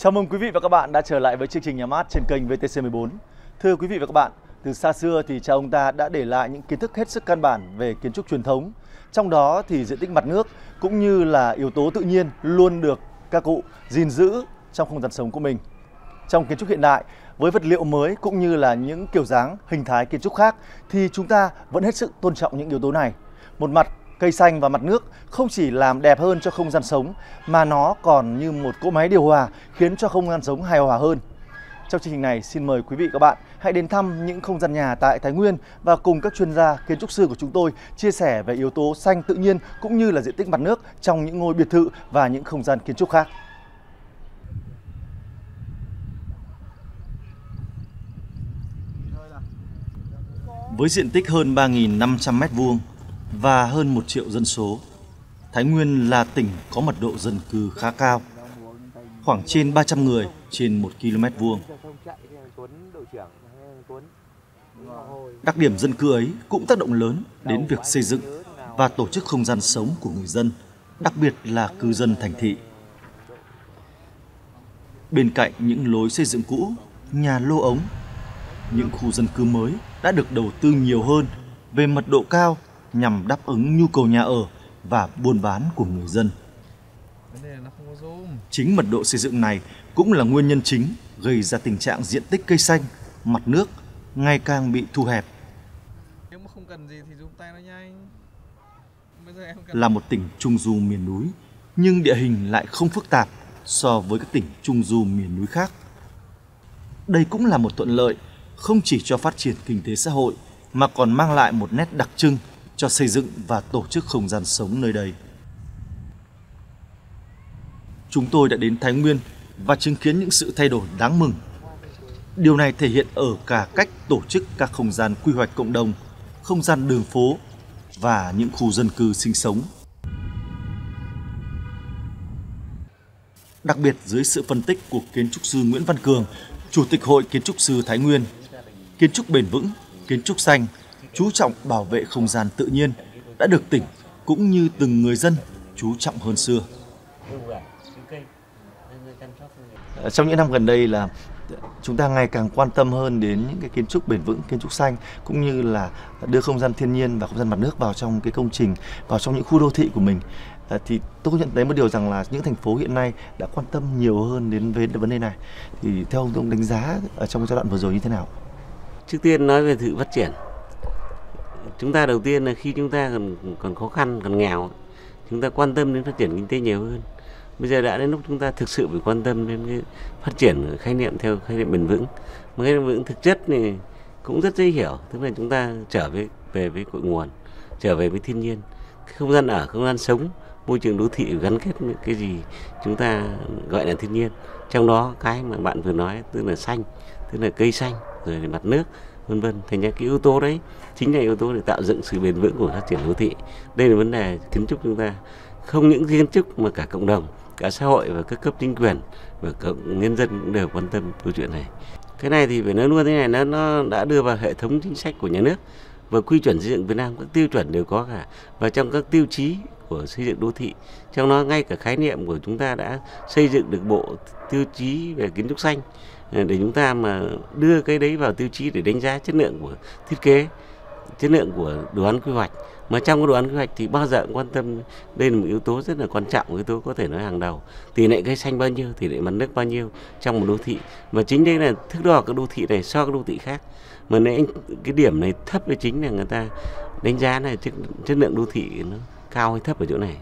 Chào mừng quý vị và các bạn đã trở lại với chương trình Nhà Mát trên kênh VTC 14. Thưa quý vị và các bạn, từ xa xưa thì cha ông ta đã để lại những kiến thức hết sức căn bản về kiến trúc truyền thống. Trong đó thì diện tích mặt nước cũng như là yếu tố tự nhiên luôn được các cụ gìn giữ trong không gian sống của mình. Trong kiến trúc hiện đại, với vật liệu mới cũng như là những kiểu dáng, hình thái kiến trúc khác thì chúng ta vẫn hết sức tôn trọng những yếu tố này. Một mặt, cây xanh và mặt nước không chỉ làm đẹp hơn cho không gian sống mà nó còn như một cỗ máy điều hòa khiến cho không gian sống hài hòa hơn. Trong chương trình này, xin mời quý vị các bạn hãy đến thăm những không gian nhà tại Thái Nguyên và cùng các chuyên gia kiến trúc sư của chúng tôi chia sẻ về yếu tố xanh tự nhiên cũng như là diện tích mặt nước trong những ngôi biệt thự và những không gian kiến trúc khác. Với diện tích hơn 3.500 m2 và hơn 1 triệu dân số, Thái Nguyên là tỉnh có mật độ dân cư khá cao, khoảng trên 300 người trên 1 km2. Đặc điểm dân cư ấy cũng tác động lớn đến việc xây dựng và tổ chức không gian sống của người dân, đặc biệt là cư dân thành thị. Bên cạnh những lối xây dựng cũ, nhà lô ống, những khu dân cư mới đã được đầu tư nhiều hơn về mật độ cao nhằm đáp ứng nhu cầu nhà ở và buôn bán của người dân. Chính mật độ xây dựng này cũng là nguyên nhân chính gây ra tình trạng diện tích cây xanh, mặt nước ngày càng bị thu hẹp. Là một tỉnh trung du miền núi, nhưng địa hình lại không phức tạp so với các tỉnh trung du miền núi khác. Đây cũng là một thuận lợi không chỉ cho phát triển kinh tế xã hội mà còn mang lại một nét đặc trưng cho xây dựng và tổ chức không gian sống nơi đây. Chúng tôi đã đến Thái Nguyên và chứng kiến những sự thay đổi đáng mừng. Điều này thể hiện ở cả cách tổ chức các không gian quy hoạch cộng đồng, không gian đường phố và những khu dân cư sinh sống. Đặc biệt dưới sự phân tích của kiến trúc sư Nguyễn Văn Cường, Chủ tịch Hội Kiến trúc sư Thái Nguyên, kiến trúc bền vững, kiến trúc xanh, chú trọng bảo vệ không gian tự nhiên đã được tỉnh cũng như từng người dân chú trọng hơn xưa. Trong những năm gần đây là chúng ta ngày càng quan tâm hơn đến những cái kiến trúc bền vững, kiến trúc xanh cũng như là đưa không gian thiên nhiên và không gian mặt nước vào trong cái công trình, vào trong những khu đô thị của mình. Thì tôi nhận thấy một điều rằng là những thành phố hiện nay đã quan tâm nhiều hơn đến vấn đề này. Thì theo ông đánh giá ở trong giai đoạn vừa rồi như thế nào? Trước tiên nói về sự phát triển. Chúng ta đầu tiên là khi chúng ta còn khó khăn, còn nghèo, chúng ta quan tâm đến phát triển kinh tế nhiều hơn. Bây giờ đã đến lúc chúng ta thực sự phải quan tâm đến cái phát triển khái niệm theo khái niệm bền vững. Mà khái niệm bền vững thực chất thì cũng rất dễ hiểu, tức là chúng ta trở về với cội nguồn, trở về với thiên nhiên. Cái không gian ở, không gian sống, môi trường đô thị gắn kết những cái gì chúng ta gọi là thiên nhiên. Trong đó cái mà bạn vừa nói tức là xanh, tức là cây xanh, rồi là mặt nước, vân vân. Thành ra cái yếu tố đấy chính là yếu tố để tạo dựng sự bền vững của phát triển đô thị. Đây là vấn đề kiến trúc chúng ta, không những kiến trúc mà cả cộng đồng, cả xã hội và các cấp chính quyền và cộng nhân dân cũng đều quan tâm câu chuyện này. Cái này thì phải nói luôn thế này, nó đã đưa vào hệ thống chính sách của nhà nước và quy chuẩn xây dựng Việt Nam, các tiêu chuẩn đều có cả, và trong các tiêu chí của xây dựng đô thị, trong đó ngay cả khái niệm của chúng ta đã xây dựng được bộ tiêu chí về kiến trúc xanh để chúng ta mà đưa cái đấy vào tiêu chí để đánh giá chất lượng của thiết kế, chất lượng của đồ án quy hoạch. Mà trong cái đồ án quy hoạch thì bao giờ cũng quan tâm, đây là một yếu tố rất là quan trọng, yếu tố có thể nói hàng đầu. Tỷ lệ cây xanh bao nhiêu, tỷ lệ mặt nước bao nhiêu trong một đô thị. Và chính đây là thước đo các đô thị này so với các đô thị khác. Mà nên cái điểm này thấp là chính là người ta đánh giá là chất lượng đô thị nó cao hay thấp ở chỗ này.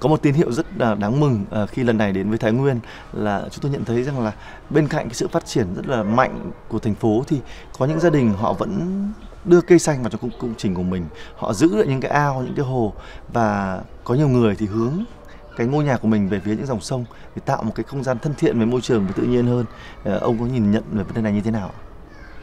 Có một tín hiệu rất đáng mừng khi lần này đến với Thái Nguyên là chúng tôi nhận thấy rằng là bên cạnh cái sự phát triển rất là mạnh của thành phố thì có những gia đình họ vẫn đưa cây xanh vào trong công trình của mình, họ giữ lại những cái ao, những cái hồ, và có nhiều người thì hướng cái ngôi nhà của mình về phía những dòng sông để tạo một cái không gian thân thiện với môi trường và tự nhiên hơn. Ông có nhìn nhận về vấn đề này như thế nào?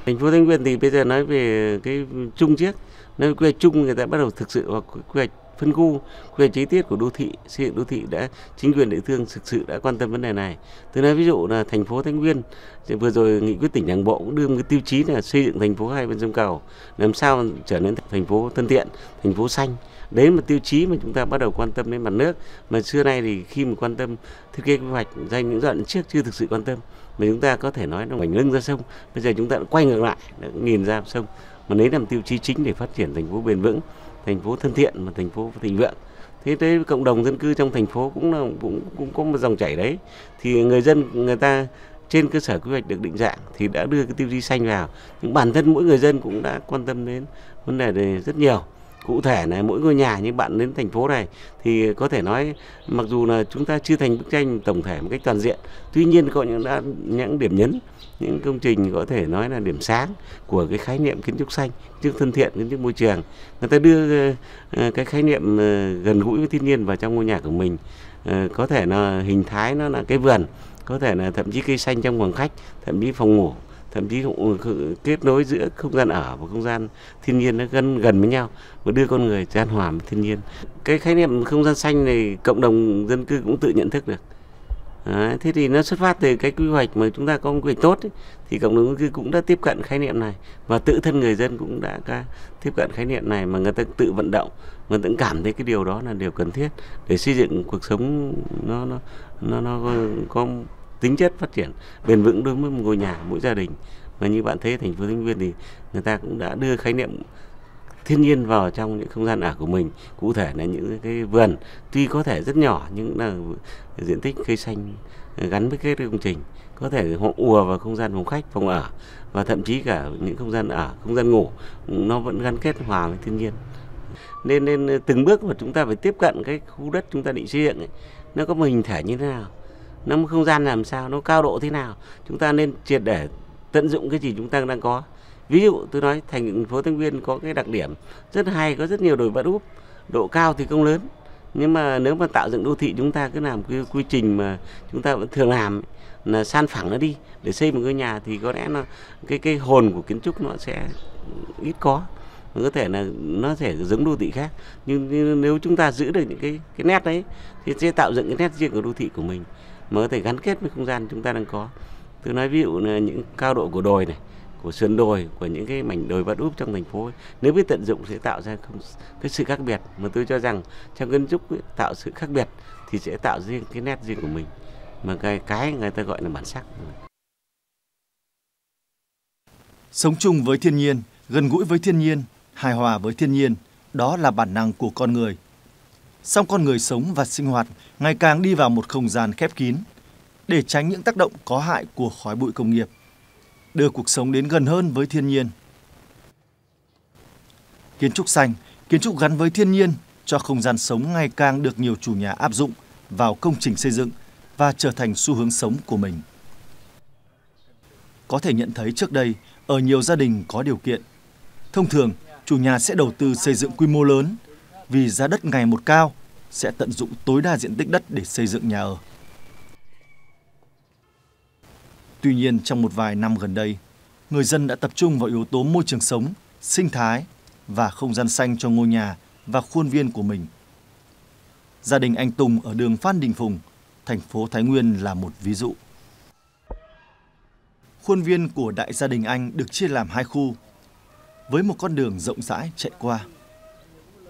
Thành phố Thái Nguyên thì bây giờ nói về cái chung chiếc, nói về quy hoạch chung, người ta bắt đầu thực sự vào quy hoạch phân khu, quy hoạch chi tiết của đô thị, xây dựng đô thị đã, chính quyền địa phương thực sự đã quan tâm vấn đề này. Tôi nói ví dụ là thành phố Thái Nguyên, vừa rồi nghị quyết tỉnh Đảng bộ cũng đưa một cái tiêu chí là xây dựng thành phố hai bên sông cầu, làm sao trở nên thành phố thân thiện, thành phố xanh. Đấy là tiêu chí mà chúng ta bắt đầu quan tâm đến mặt nước, mà xưa nay thì khi mà quan tâm thiết kế quy hoạch dành những giai đoạn trước chưa thực sự quan tâm, mà chúng ta có thể nói là ngoảnh lưng ra sông. Bây giờ chúng ta đã quay ngược lại, đã nhìn ra sông, mà đấy là một tiêu chí chính để phát triển thành phố bền vững, thành phố thân thiện và thành phố thịnh vượng. Thế tới cộng đồng dân cư trong thành phố cũng có một dòng chảy đấy, thì người dân người ta trên cơ sở quy hoạch được định dạng thì đã đưa cái tiêu chí xanh vào. Nhưng bản thân mỗi người dân cũng đã quan tâm đến vấn đề này rất nhiều. Cụ thể là mỗi ngôi nhà, như bạn đến thành phố này thì có thể nói mặc dù là chúng ta chưa thành bức tranh tổng thể một cách toàn diện, tuy nhiên có những điểm nhấn, những công trình có thể nói là điểm sáng của cái khái niệm kiến trúc xanh, kiến trúc thân thiện, kiến trúc môi trường. Người ta đưa cái khái niệm gần gũi với thiên nhiên vào trong ngôi nhà của mình, có thể là hình thái nó là cái vườn, có thể là thậm chí cây xanh trong phòng khách, thậm chí phòng ngủ, thậm chí kết nối giữa không gian ở và không gian thiên nhiên nó gần với nhau và đưa con người gian hòa với thiên nhiên. Cái khái niệm không gian xanh này cộng đồng dân cư cũng tự nhận thức được. Đấy, thế thì nó xuất phát từ cái quy hoạch mà chúng ta có một quy hoạch tốt ấy, thì cộng đồng dân cư cũng đã tiếp cận khái niệm này, và tự thân người dân cũng đã tiếp cận khái niệm này mà người ta tự vận động, người ta cũng cảm thấy cái điều đó là điều cần thiết để xây dựng cuộc sống nó có tính chất phát triển bền vững đối với một ngôi nhà, mỗi gia đình. Và như bạn thấy thành phố Thái Nguyên thì người ta cũng đã đưa khái niệm thiên nhiên vào trong những không gian ở của mình, cụ thể là những cái vườn tuy có thể rất nhỏ nhưng là diện tích cây xanh gắn với cái công trình, có thể họ ùa vào không gian phòng khách, phòng ở, và thậm chí cả những không gian ở, không gian ngủ nó vẫn gắn kết hòa với thiên nhiên. Nên từng bước mà chúng ta phải tiếp cận cái khu đất chúng ta định xây dựng ấy, nó có một hình thể như thế nào, nó một không gian làm sao, nó cao độ thế nào, chúng ta nên triệt để tận dụng cái gì chúng ta đang có. Ví dụ tôi nói thành phố Thái Nguyên có cái đặc điểm rất hay, có rất nhiều đồi ván úp, độ cao thì không lớn, nhưng mà nếu mà tạo dựng đô thị chúng ta cứ làm cái quy trình mà chúng ta vẫn thường làm là san phẳng nó đi để xây một ngôi nhà, thì có lẽ là cái hồn của kiến trúc nó sẽ ít có. Có thể là nó sẽ giống đô thị khác, nhưng nếu chúng ta giữ được những cái nét đấy thì sẽ tạo dựng cái nét riêng của đô thị của mình mà có thể gắn kết với không gian chúng ta đang có. Tôi nói ví dụ là những cao độ của đồi này, của sườn đồi, của những cái mảnh đồi vắt úp trong thành phố ấy, nếu biết tận dụng sẽ tạo ra cái sự khác biệt, mà tôi cho rằng trong kiến trúc ấy, tạo sự khác biệt thì sẽ tạo riêng cái nét riêng của mình, mà cái người ta gọi là bản sắc. Sống chung với thiên nhiên, gần gũi với thiên nhiên, hài hòa với thiên nhiên, đó là bản năng của con người. Song con người sống và sinh hoạt ngày càng đi vào một không gian khép kín để tránh những tác động có hại của khói bụi công nghiệp, đưa cuộc sống đến gần hơn với thiên nhiên. Kiến trúc xanh, kiến trúc gắn với thiên nhiên cho không gian sống ngày càng được nhiều chủ nhà áp dụng vào công trình xây dựng và trở thành xu hướng sống của mình. Có thể nhận thấy trước đây, ở nhiều gia đình có điều kiện, thông thường chủ nhà sẽ đầu tư xây dựng quy mô lớn, vì giá đất ngày một cao sẽ tận dụng tối đa diện tích đất để xây dựng nhà ở. Tuy nhiên, trong một vài năm gần đây, người dân đã tập trung vào yếu tố môi trường sống, sinh thái và không gian xanh cho ngôi nhà và khuôn viên của mình. Gia đình anh Tùng ở đường Phan Đình Phùng, thành phố Thái Nguyên là một ví dụ. Khuôn viên của đại gia đình anh được chia làm hai khu, với một con đường rộng rãi chạy qua.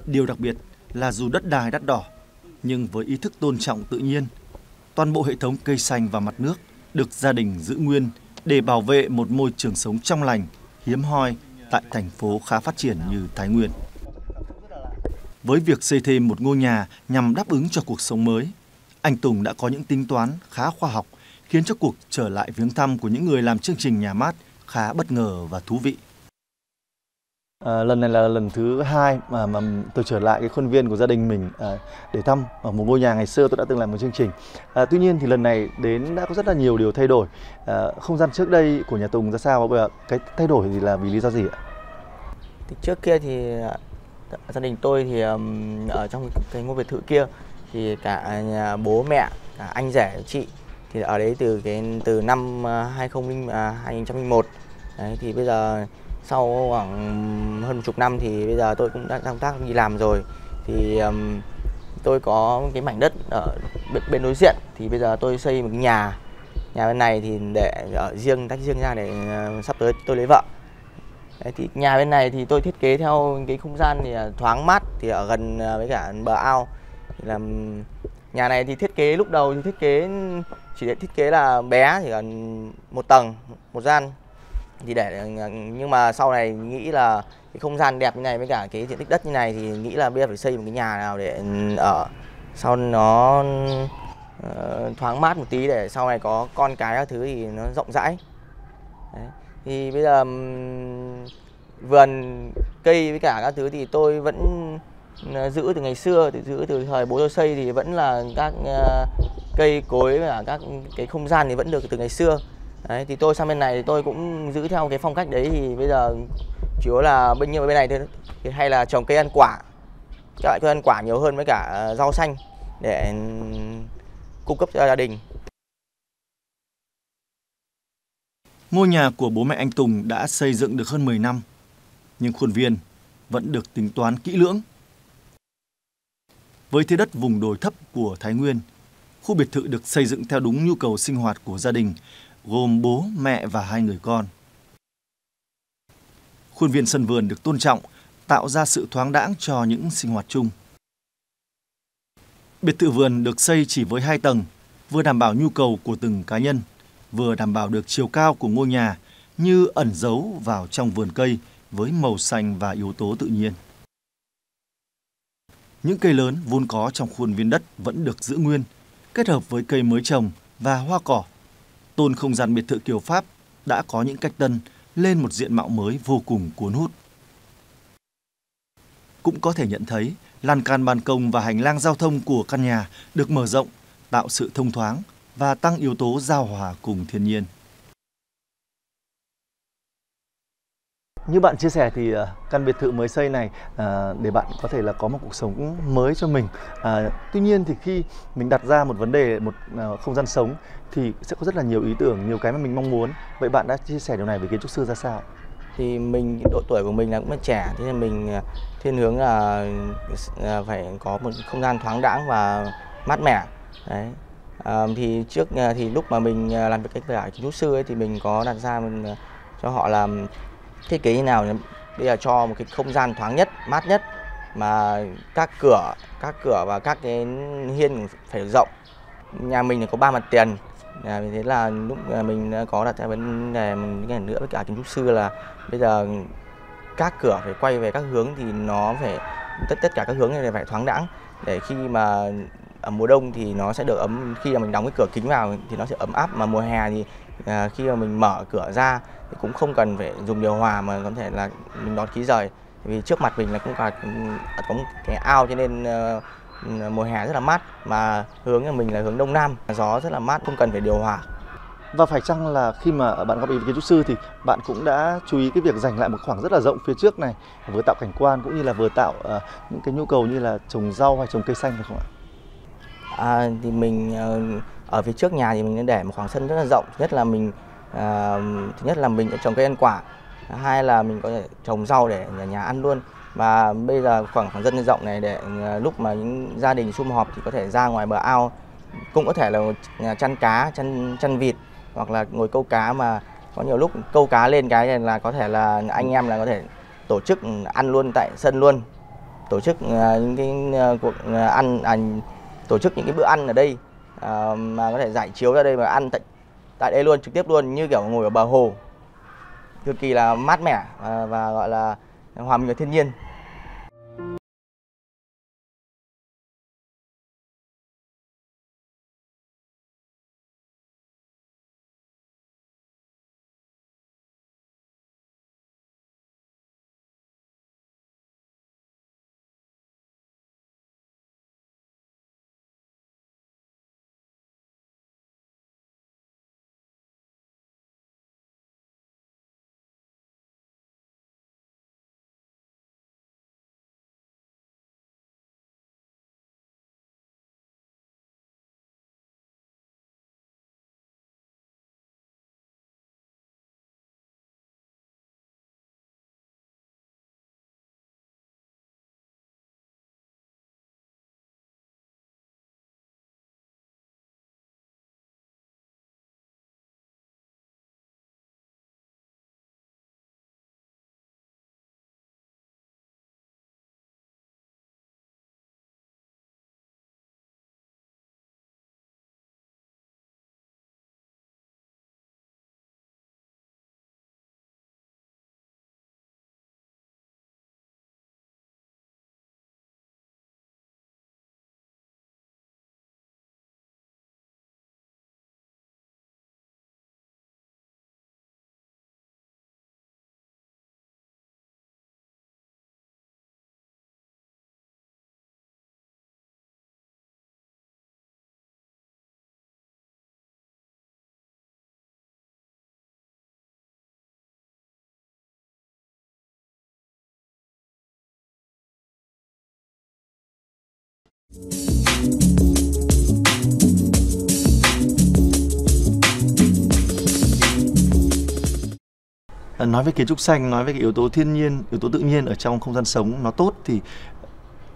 Điều đặc biệt là dù đất đai đắt đỏ, nhưng với ý thức tôn trọng tự nhiên, toàn bộ hệ thống cây xanh và mặt nước được gia đình giữ nguyên để bảo vệ một môi trường sống trong lành, hiếm hoi tại thành phố khá phát triển như Thái Nguyên. Với việc xây thêm một ngôi nhà nhằm đáp ứng cho cuộc sống mới, anh Tùng đã có những tính toán khá khoa học, khiến cho cuộc trở lại viếng thăm của những người làm chương trình nhà mát khá bất ngờ và thú vị. Lần này là lần thứ hai mà tôi trở lại cái khuôn viên của gia đình mình để thăm ở một ngôi nhà ngày xưa tôi đã từng làm một chương trình. Tuy nhiên thì lần này đến đã có rất là nhiều điều thay đổi. Không gian trước đây của nhà Tùng ra sao? Bây giờ cái thay đổi thì là vì lý do gì ạ? Thì trước kia thì gia đình tôi thì ở trong cái ngôi biệt thự kia thì cả nhà bố mẹ, cả anh rể chị thì ở đấy từ năm 2001 đấy, thì bây giờ sau khoảng hơn một chục năm thì bây giờ tôi cũng đã công tác đi làm rồi, thì tôi có cái mảnh đất ở bên đối diện, thì bây giờ tôi xây một nhà bên này thì để ở riêng, tách riêng ra để sắp tới tôi lấy vợ. Đấy, thì nhà bên này thì tôi thiết kế theo cái không gian thì thoáng mát, thì ở gần với cả bờ ao. Thì là nhà này thì thiết kế lúc đầu thì chỉ thiết kế là bé, chỉ cần một tầng, một gian. Thì để nhưng mà sau này nghĩ là cái không gian đẹp như này với cả cái diện tích đất như này thì nghĩ là bây giờ phải xây một cái nhà nào để ở sau nó thoáng mát một tí, để sau này có con cái các thứ thì nó rộng rãi. Đấy. Thì bây giờ vườn cây với cả các thứ thì tôi vẫn giữ từ ngày xưa, giữ từ thời bố tôi xây thì vẫn là các cây cối và các cái không gian thì vẫn được từ ngày xưa. Đấy, thì tôi sang bên này thì tôi cũng giữ theo cái phong cách đấy. Thì bây giờ chủ yếu là bên này thì hay là trồng cây ăn quả, các loại cây ăn quả nhiều hơn với cả rau xanh để cung cấp cho gia đình. Ngôi nhà của bố mẹ anh Tùng đã xây dựng được hơn 10 năm, nhưng khuôn viên vẫn được tính toán kỹ lưỡng. Với thế đất vùng đồi thấp của Thái Nguyên, khu biệt thự được xây dựng theo đúng nhu cầu sinh hoạt của gia đình, gồm bố, mẹ và 2 người con. Khuôn viên sân vườn được tôn trọng, tạo ra sự thoáng đãng cho những sinh hoạt chung. Biệt thự vườn được xây chỉ với 2 tầng, vừa đảm bảo nhu cầu của từng cá nhân, vừa đảm bảo được chiều cao của ngôi nhà như ẩn giấu vào trong vườn cây với màu xanh và yếu tố tự nhiên. Những cây lớn vốn có trong khuôn viên đất vẫn được giữ nguyên, kết hợp với cây mới trồng và hoa cỏ, tôn không gian biệt thự kiểu Pháp đã có những cách tân lên một diện mạo mới vô cùng cuốn hút. Cũng có thể nhận thấy lan can ban công và hành lang giao thông của căn nhà được mở rộng, tạo sự thông thoáng và tăng yếu tố giao hòa cùng thiên nhiên. Như bạn chia sẻ thì căn biệt thự mới xây này để bạn có thể là có một cuộc sống mới cho mình. Tuy nhiên thì khi mình đặt ra một vấn đề, một không gian sống thì sẽ có rất là nhiều ý tưởng, nhiều cái mà mình mong muốn. Vậy bạn đã chia sẻ điều này với kiến trúc sư ra sao? Thì mình, độ tuổi của mình là cũng trẻ, thế nên mình thiên hướng là phải có một không gian thoáng đãng và mát mẻ. Đấy. Thì lúc mà mình làm việc với kiến trúc sư ấy, thì mình có đặt ra mình cho họ làm thiết kế như nào bây giờ cho một cái không gian thoáng nhất, mát nhất, mà các cửa và các cái hiên phải rộng. Nhà mình có 3 mặt tiền, thế là lúc mình có đặt ra vấn đề mình nữa với cả kiến trúc sư là bây giờ các cửa phải quay về các hướng, thì nó phải tất cả các hướng này phải thoáng đãng, để khi mà ở mùa đông thì nó sẽ được ấm, khi mà mình đóng cái cửa kính vào thì nó sẽ ấm áp, mà mùa hè thì khi mà mình mở cửa ra thì cũng không cần phải dùng điều hòa mà có thể là mình đón khí rời, vì trước mặt mình là cũng có một cái ao, cho nên mùa hè rất là mát. Mà hướng của mình là hướng đông nam, gió rất là mát, không cần phải điều hòa. Và phải chăng là khi mà bạn góp ý với kiến trúc sư thì bạn cũng đã chú ý cái việc dành lại một khoảng rất là rộng phía trước này, vừa tạo cảnh quan cũng như là vừa tạo những cái nhu cầu như là trồng rau hay trồng cây xanh phải không ạ? Thì mình ở phía trước nhà thì mình để một khoảng sân rất là rộng, thứ nhất là mình sẽ trồng cây ăn quả, hai là mình có thể trồng rau để ở nhà ăn luôn. Và bây giờ khoảng sân rộng này để lúc mà những gia đình sum họp thì có thể ra ngoài bờ ao, cũng có thể là chăn cá, chăn vịt, hoặc là ngồi câu cá. Mà có nhiều lúc câu cá lên cái này là có thể là anh em là có thể tổ chức ăn luôn tại sân luôn, tổ chức những cái cuộc tổ chức những cái bữa ăn ở đây, mà có thể giải chiếu ra đây và ăn tại đây luôn, trực tiếp luôn, như kiểu ngồi ở bờ hồ, cực kỳ là mát mẻ và gọi là hòa mình với thiên nhiên. Nói về kiến trúc xanh, nói về cái yếu tố thiên nhiên, yếu tố tự nhiên ở trong không gian sống nó tốt thì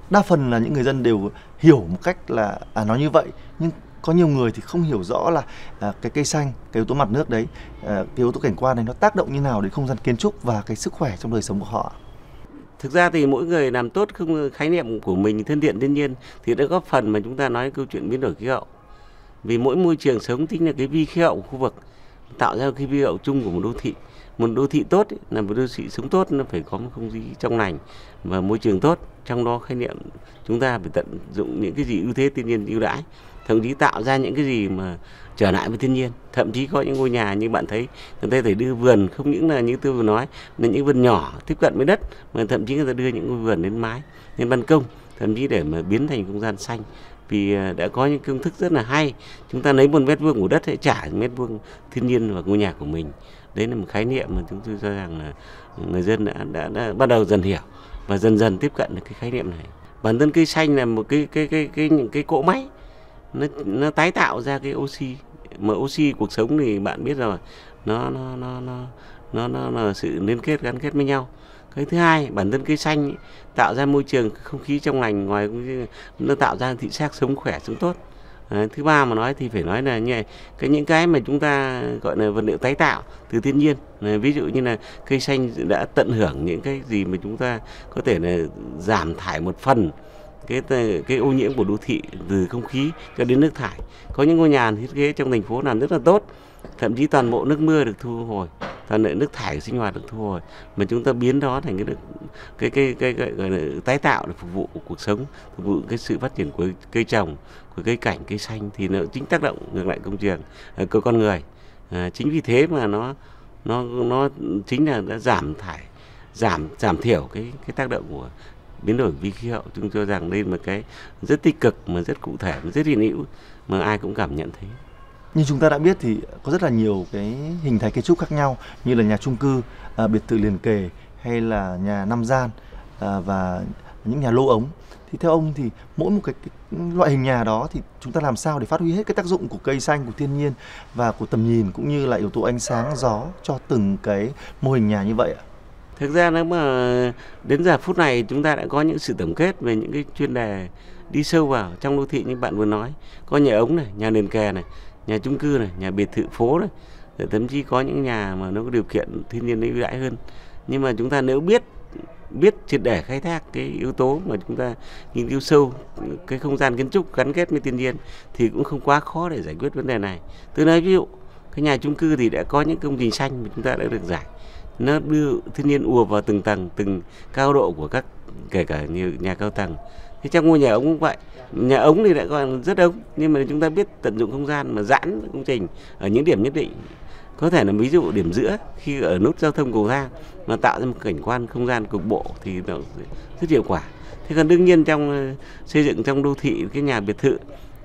đa phần là những người dân đều hiểu một cách là nó như vậy, nhưng có nhiều người thì không hiểu rõ là cái cây xanh, cái yếu tố mặt nước đấy, cái yếu tố cảnh quan này nó tác động như nào đến không gian kiến trúc và cái sức khỏe trong đời sống của họ. Thực ra thì mỗi người làm tốt không khái niệm của mình thân thiện thiên nhiên thì đã góp phần mà chúng ta nói câu chuyện biến đổi khí hậu. Vì mỗi môi trường sống tính là cái vi khí hậu của khu vực, tạo ra cái vi hậu chung của một đô thị. Một đô thị tốt ấy, là một đô thị sống tốt, nó phải có một không khí trong lành và môi trường tốt. Trong đó khái niệm chúng ta phải tận dụng những cái gì ưu thế thiên nhiên ưu đãi, thậm chí tạo ra những cái gì mà trở lại với thiên nhiên. Thậm chí có những ngôi nhà như bạn thấy, người ta phải đưa vườn, không những là như tôi vừa nói là những vườn nhỏ tiếp cận với đất, mà thậm chí người ta đưa những ngôi vườn đến mái, đến ban công, thậm chí để mà biến thành không gian xanh. Vì đã có những công thức rất là hay, chúng ta lấy 1 mét vuông của đất hãy trả 1 mét vuông thiên nhiên và ngôi nhà của mình. Đấy là một khái niệm mà chúng tôi cho rằng là người dân đã bắt đầu dần hiểu và dần dần tiếp cận được cái khái niệm này. Bản thân cây xanh là một cái cỗ máy, nó tái tạo ra cái oxy, mà oxy cuộc sống thì bạn biết rồi, nó là sự liên kết gắn kết với nhau. Cái thứ hai, bản thân cây xanh ấy, tạo ra môi trường không khí trong lành, ngoài nó tạo ra thị xác sống khỏe, sống tốt. Thứ ba mà nói thì phải nói là như này, những cái mà chúng ta gọi là vật liệu tái tạo từ thiên nhiên, ví dụ như là cây xanh đã tận hưởng những cái gì mà chúng ta có thể là giảm thải một phần cái ô nhiễm của đô thị, từ không khí cho đến nước thải. Có những ngôi nhà thiết kế trong thành phố làm rất là tốt, thậm chí toàn bộ nước mưa được thu hồi, toàn bộ nước thải sinh hoạt được thu hồi, mà chúng ta biến đó thành cái tái tạo để phục vụ cuộc sống, phục vụ cái sự phát triển của cây trồng, của cây cảnh, cây xanh, thì nó chính tác động ngược lại công trường của con người. Chính vì thế mà nó chính là đã giảm thiểu cái tác động của biến đổi vi khí hậu. Chúng tôi rằng đây là một cái rất tích cực mà rất cụ thể, rất hiện hữu mà ai cũng cảm nhận thấy. Như chúng ta đã biết thì có rất là nhiều cái hình thái kiến trúc khác nhau, như là nhà chung cư, biệt thự liền kề, hay là nhà 5 gian và những nhà lô ống. Thì theo ông thì mỗi một cái loại hình nhà đó thì chúng ta làm sao để phát huy hết cái tác dụng của cây xanh, của thiên nhiên và của tầm nhìn cũng như là yếu tố ánh sáng, gió cho từng cái mô hình nhà như vậy ạ? Thực ra nếu mà đến giờ phút này chúng ta đã có những sự tổng kết về những cái chuyên đề đi sâu vào trong đô thị như bạn vừa nói. Có nhà ống này, nhà liền kề này, nhà chung cư này, nhà biệt thự phố này, thậm chí có những nhà mà nó có điều kiện thiên nhiên ưu đãi hơn. Nhưng mà chúng ta nếu biết triệt để khai thác cái yếu tố mà chúng ta nghiên cứu sâu cái không gian kiến trúc gắn kết với thiên nhiên thì cũng không quá khó để giải quyết vấn đề này. Tôi nói ví dụ cái nhà chung cư thì đã có những công trình xanh mà chúng ta đã được giải, nó đưa thiên nhiên ùa vào từng tầng, từng cao độ của các, kể cả nhiều nhà cao tầng. Thế trong ngôi nhà ống cũng vậy, nhà ống thì lại còn rất ống, nhưng mà chúng ta biết tận dụng không gian mà giãn công trình ở những điểm nhất định, có thể là ví dụ điểm giữa khi ở nút giao thông cầu thang mà tạo ra một cảnh quan không gian cục bộ thì nó rất hiệu quả. Thế còn đương nhiên trong xây dựng trong đô thị cái nhà biệt thự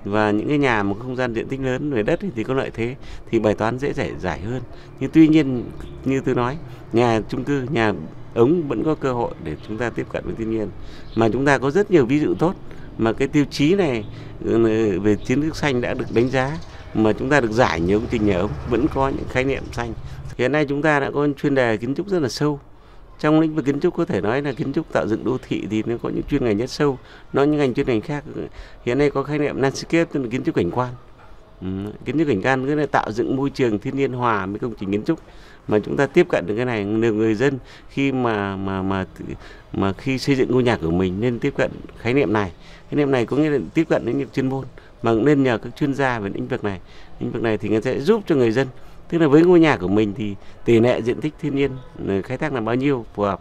và những cái nhà một không gian diện tích lớn về đất thì có lợi thế, thì bài toán dễ giải hơn. Nhưng tuy nhiên như tôi nói, nhà chung cư, nhà ống vẫn có cơ hội để chúng ta tiếp cận với thiên nhiên, mà chúng ta có rất nhiều ví dụ tốt mà cái tiêu chí này về kiến trúc xanh đã được đánh giá, mà chúng ta được giải nhiều công trình nhà ống vẫn có những khái niệm xanh. Hiện nay chúng ta đã có chuyên đề kiến trúc rất là sâu. Trong lĩnh vực kiến trúc có thể nói là kiến trúc tạo dựng đô thị thì nó có những chuyên ngành rất sâu, nó những ngành chuyên ngành khác. Hiện nay có khái niệm landscape, tức là kiến trúc cảnh quan. Kiến trúc cảnh quan nghĩa là tạo dựng môi trường thiên nhiên hòa với công trình kiến trúc, mà chúng ta tiếp cận được cái này. Nhiều người dân khi mà khi xây dựng ngôi nhà của mình nên tiếp cận khái niệm này. Khái niệm này có nghĩa là tiếp cận đến những chuyên môn, mà cũng nên nhờ các chuyên gia về lĩnh vực này. Lĩnh vực này thì người sẽ giúp cho người dân, tức là với ngôi nhà của mình thì tỷ lệ diện tích thiên nhiên khai thác là bao nhiêu phù hợp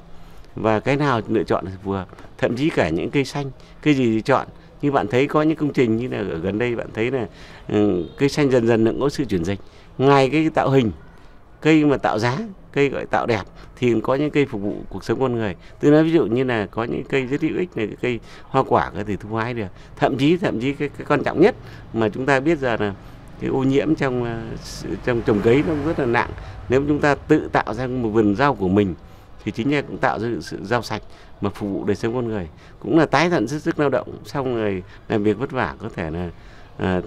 và cái nào lựa chọn là phù hợp. Thậm chí cả những cây xanh, cây gì thì chọn. Như bạn thấy có những công trình như là ở gần đây bạn thấy là cây xanh dần dần cũng có sự chuyển dịch. Ngoài cái tạo hình, cây mà tạo giá, cây gọi tạo đẹp thì có những cây phục vụ cuộc sống con người. Tôi nói ví dụ như là có những cây rất hữu ích này, cây hoa quả có thể thu hái được. Thậm chí cái quan trọng nhất mà chúng ta biết giờ là cái ô nhiễm trong trồng cấy nó cũng rất là nặng. Nếu chúng ta tự tạo ra một vườn rau của mình thì chính là cũng tạo ra sự rau sạch mà phục vụ đời sống con người, cũng là tái tận sức lao động xong rồi làm việc vất vả có thể là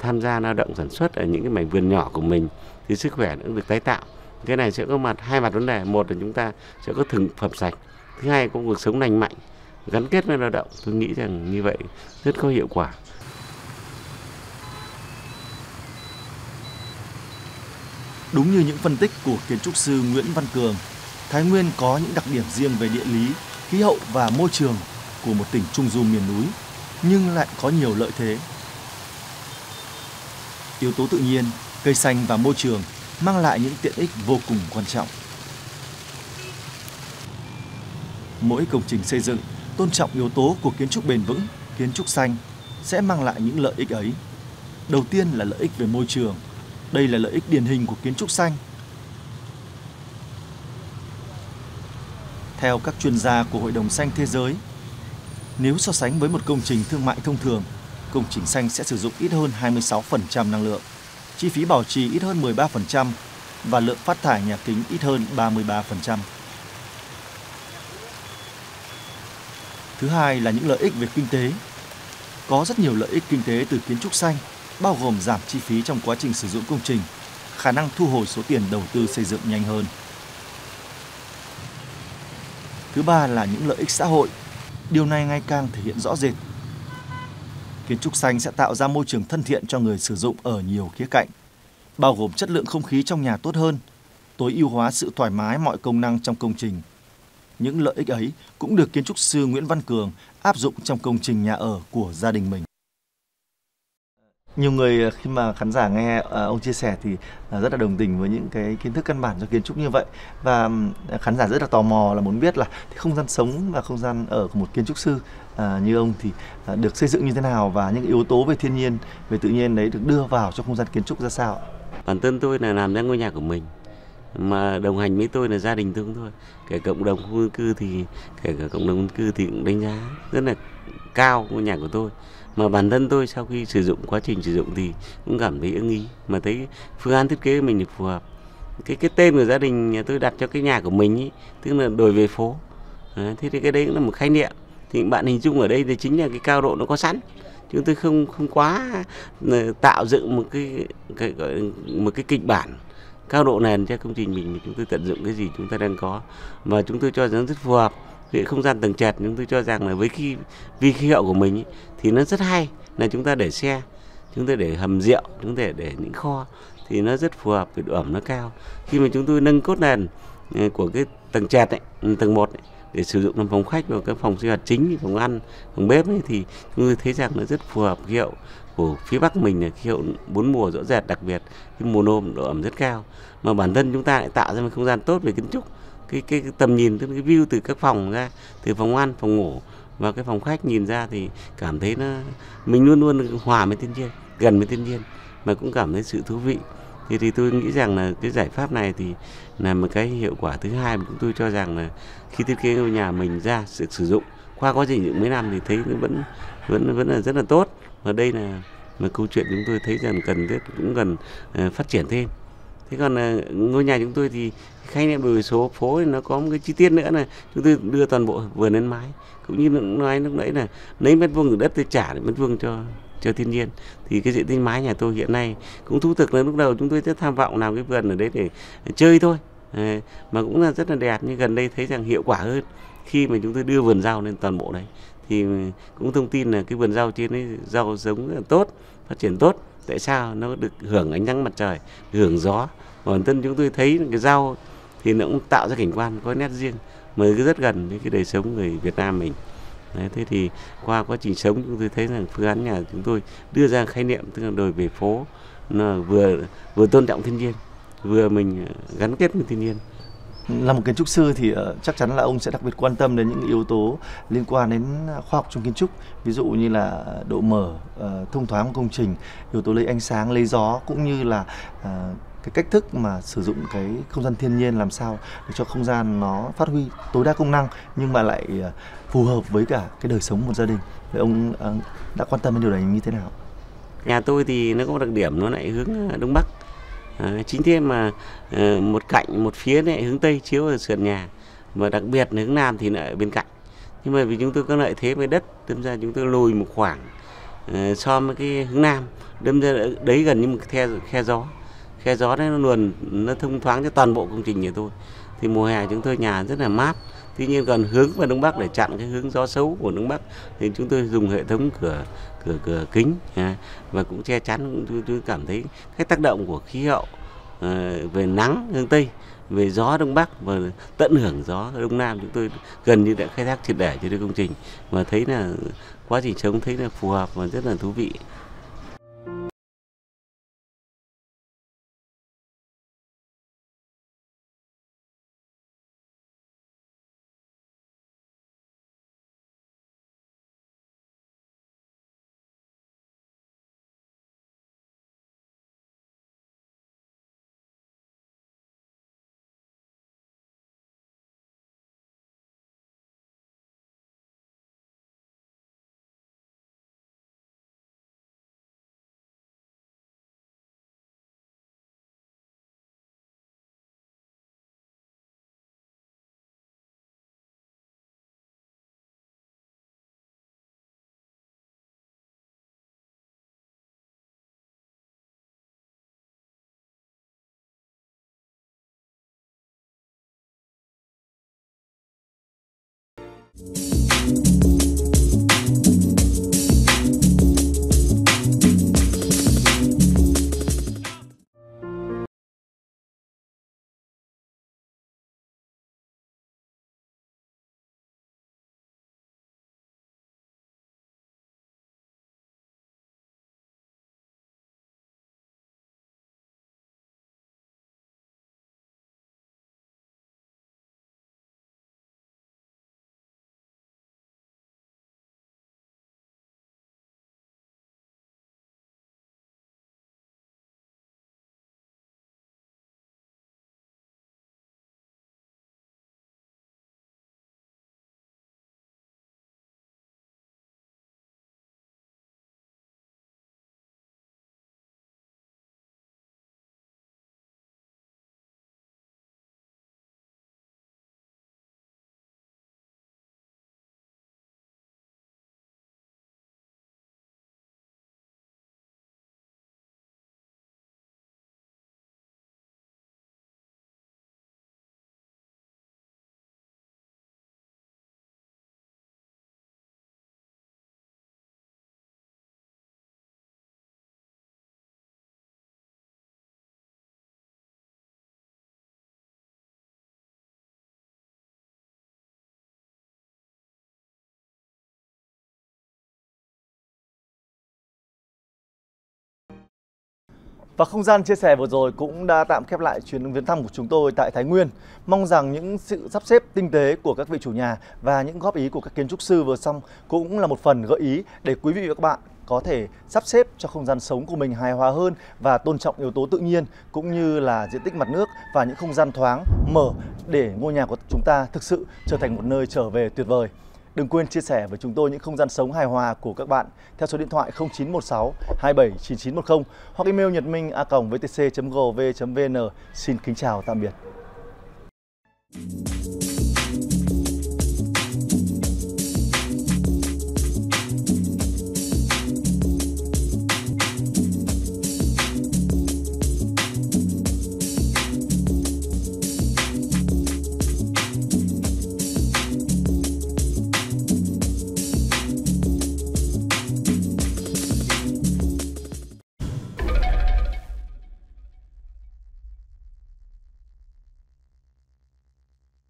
tham gia lao động sản xuất ở những cái mảnh vườn nhỏ của mình thì sức khỏe cũng được tái tạo. Cái này sẽ có hai mặt vấn đề, một là chúng ta sẽ có thực phẩm sạch, thứ hai có cuộc sống lành mạnh gắn kết với lao động. Tôi nghĩ rằng như vậy rất có hiệu quả. Đúng như những phân tích của kiến trúc sư Nguyễn Văn Cường, Thái Nguyên có những đặc điểm riêng về địa lý, khí hậu và môi trường của một tỉnh trung du miền núi, nhưng lại có nhiều lợi thế. Yếu tố tự nhiên, cây xanh và môi trường mang lại những tiện ích vô cùng quan trọng. Mỗi công trình xây dựng tôn trọng yếu tố của kiến trúc bền vững, kiến trúc xanh sẽ mang lại những lợi ích ấy. Đầu tiên là lợi ích về môi trường. Đây là lợi ích điển hình của kiến trúc xanh. Theo các chuyên gia của Hội đồng Xanh Thế giới, nếu so sánh với một công trình thương mại thông thường, công trình xanh sẽ sử dụng ít hơn 26% năng lượng, chi phí bảo trì ít hơn 13% và lượng phát thải nhà kính ít hơn 33%. Thứ hai là những lợi ích về kinh tế. Có rất nhiều lợi ích kinh tế từ kiến trúc xanh, bao gồm giảm chi phí trong quá trình sử dụng công trình, khả năng thu hồi số tiền đầu tư xây dựng nhanh hơn. Thứ ba là những lợi ích xã hội. Điều này ngày càng thể hiện rõ rệt. Kiến trúc xanh sẽ tạo ra môi trường thân thiện cho người sử dụng ở nhiều khía cạnh, bao gồm chất lượng không khí trong nhà tốt hơn, tối ưu hóa sự thoải mái mọi công năng trong công trình. Những lợi ích ấy cũng được kiến trúc sư Nguyễn Văn Cường áp dụng trong công trình nhà ở của gia đình mình. Nhiều người khi mà khán giả nghe ông chia sẻ thì rất là đồng tình với những cái kiến thức căn bản cho kiến trúc như vậy, và khán giả rất là tò mò là muốn biết là không gian sống và không gian ở của một kiến trúc sư như ông thì được xây dựng như thế nào, và những yếu tố về thiên nhiên, về tự nhiên đấy được đưa vào trong không gian kiến trúc ra sao? Bản thân tôi là làm ra ngôi nhà của mình, mà đồng hành với tôi là gia đình tôi thôi. Kể cộng đồng khu dân cư thì cũng đánh giá rất là cao ngôi nhà của tôi. Mà bản thân tôi sau khi sử dụng, quá trình sử dụng thì cũng cảm thấy ưng ý, mà thấy phương án thiết kế mình được phù hợp. Cái tên của gia đình nhà tôi đặt cho cái nhà của mình ý, tức là đồi về phố. Thế thì cái đấy cũng là một khái niệm. Thì bạn hình dung ở đây thì chính là cái cao độ nó có sẵn. Chúng tôi không quá tạo dựng một cái kịch bản cao độ nền cho công trình mình. Chúng tôi tận dụng cái gì chúng ta đang có mà chúng tôi cho rằng rất phù hợp. Về không gian tầng trệt, chúng tôi cho rằng là với khí hậu của mình ý, thì nó rất hay, là chúng ta để xe, chúng ta để hầm rượu, chúng ta để những kho thì nó rất phù hợp, vì độ ẩm nó cao. Khi mà chúng tôi nâng cốt nền của cái tầng trệt ấy, tầng 1 ấy, để sử dụng làm phòng khách và các phòng sinh hoạt chính, phòng ăn, phòng bếp ấy, thì chúng tôi thấy rằng nó rất phù hợp khí hậu của phía Bắc mình, là khí hậu 4 mùa rõ rệt, đặc biệt cái mùa nôm độ ẩm rất cao, mà bản thân chúng ta lại tạo ra một không gian tốt về kiến trúc. Cái tầm nhìn, tức cái view từ các phòng ra, từ phòng ăn, phòng ngủ và cái phòng khách nhìn ra thì cảm thấy nó mình luôn luôn hòa với thiên nhiên, gần với thiên nhiên, mà cũng cảm thấy sự thú vị. Thì tôi nghĩ rằng là cái giải pháp này thì là một cái hiệu quả thứ hai mà chúng tôi cho rằng là khi thiết kế ngôi nhà mình ra sử dụng qua quá trình những mấy năm thì thấy nó vẫn là rất là tốt. Và đây là một câu chuyện chúng tôi thấy rằng cũng cần phát triển thêm. Thế còn ngôi nhà chúng tôi thì khái niệm đổi số phố thì nó có một cái chi tiết nữa là chúng tôi đưa toàn bộ vườn lên mái, cũng như nói lúc nãy là lấy mét vuông của đất tôi trả mét vuông cho thiên nhiên. Thì cái diện tích mái nhà tôi hiện nay cũng thú thực, là lúc đầu chúng tôi rất tham vọng làm cái vườn ở đấy để chơi thôi, mà cũng là rất là đẹp, nhưng gần đây thấy rằng hiệu quả hơn khi mà chúng tôi đưa vườn rau lên toàn bộ đấy. Thì cũng thông tin là cái vườn rau trên đấy rau giống rất là tốt, phát triển tốt. Tại sao? Nó được hưởng ánh nắng mặt trời, hưởng gió. Bản thân chúng tôi thấy cái rau thì nó cũng tạo ra cảnh quan có nét riêng, mà rất gần với cái đời sống người Việt Nam mình. Đấy, thế thì qua quá trình sống chúng tôi thấy rằng phương án nhà chúng tôi đưa ra khái niệm tức là đồi về phố, nó vừa tôn trọng thiên nhiên, vừa mình gắn kết với thiên nhiên. Là một kiến trúc sư thì chắc chắn là ông sẽ đặc biệt quan tâm đến những yếu tố liên quan đến khoa học trong kiến trúc, ví dụ như là độ mở, thông thoáng của công trình, yếu tố lấy ánh sáng, lấy gió, cũng như là cái cách thức mà sử dụng cái không gian thiên nhiên làm sao để cho không gian nó phát huy tối đa công năng nhưng mà lại phù hợp với cả cái đời sống một gia đình. Vậy ông đã quan tâm đến điều này như thế nào? Nhà tôi thì nó có đặc điểm nó lại hướng Đông Bắc. Chính thế mà một phía này hướng Tây chiếu ở sườn nhà, mà đặc biệt là hướng Nam thì lại ở bên cạnh. Nhưng mà vì chúng tôi có lợi thế với đất, đâm ra chúng tôi lùi một khoảng so với cái hướng Nam, đâm ra đấy gần như một khe gió. Khe gió đấy nó luôn, nó thông thoáng cho toàn bộ công trình nhà tôi. Thì mùa hè chúng tôi nhà rất là mát. Tuy nhiên còn hướng vào Đông Bắc để chặn cái hướng gió xấu của Đông Bắc thì chúng tôi dùng hệ thống cửa kính và cũng che chắn. Tôi cảm thấy cái tác động của khí hậu về nắng hướng Tây, về gió Đông Bắc và tận hưởng gió Đông Nam chúng tôi gần như đã khai thác triệt để cho cái công trình, và thấy là quá trình sống thấy là phù hợp và rất là thú vị. Và không gian chia sẻ vừa rồi cũng đã tạm khép lại chuyến viếng thăm của chúng tôi tại Thái Nguyên. Mong rằng những sự sắp xếp tinh tế của các vị chủ nhà và những góp ý của các kiến trúc sư vừa xong cũng là một phần gợi ý để quý vị và các bạn có thể sắp xếp cho không gian sống của mình hài hòa hơn và tôn trọng yếu tố tự nhiên cũng như là diện tích mặt nước và những không gian thoáng, mở để ngôi nhà của chúng ta thực sự trở thành một nơi trở về tuyệt vời. Đừng quên chia sẻ với chúng tôi những không gian sống hài hòa của các bạn theo số điện thoại 0916 279910 hoặc email nhật minh@vtc.gov.vn. Xin kính chào, tạm biệt.